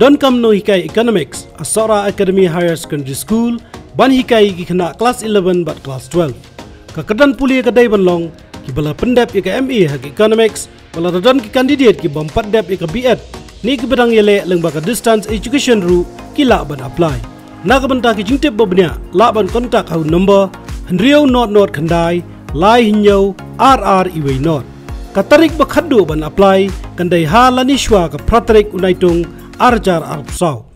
Donkam Nonghikai Economics, Ha Sohra Academy Higher Secondary School, ban hikai ki khana class 11 but class 12. Kakadan puli ka dai banlong ki bala pendep ka ME hak Economics, bala radan ki candidate ki bampat dep ka B.Ed. Ni ki bedang yele leng baka distance education ru ki la ban apply. Na ka banta ki jingtip babnya la ban kontak hau number Henryo not not khandai lai hinyo RR iway not. Katarik bakaddo ban apply kandai ha lanishwa ka pratarik unaitung Arjar Arab Saw.